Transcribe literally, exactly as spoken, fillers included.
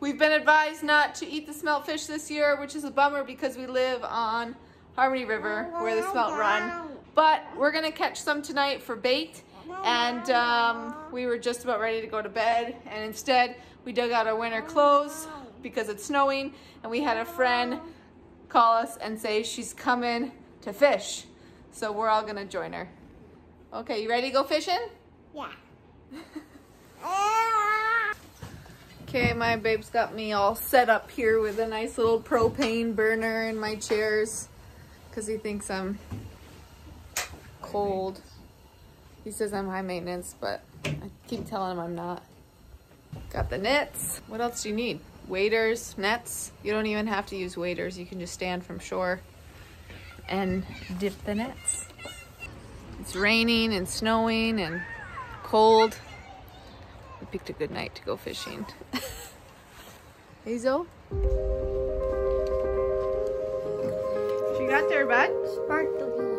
We've been advised not to eat the smelt fish this year, which is a bummer because we live on Harmony River where the smelt run. But we're gonna catch some tonight for bait. And um, we were just about ready to go to bed, and instead we dug out our winter clothes because it's snowing, and we had a friend call us and say she's coming to fish. So we're all gonna join her. Okay, you ready to go fishing? Yeah. Okay, my babe's got me all set up here with a nice little propane burner in my chairs because he thinks I'm cold. He says I'm high maintenance, but I keep telling him I'm not. Got the nets. What else do you need? Waders, nets. You don't even have to use waders. You can just stand from shore and dip the nets. It's raining and snowing and cold. We picked a good night to go fishing. Hazel? What you got there, bud? Sparkly.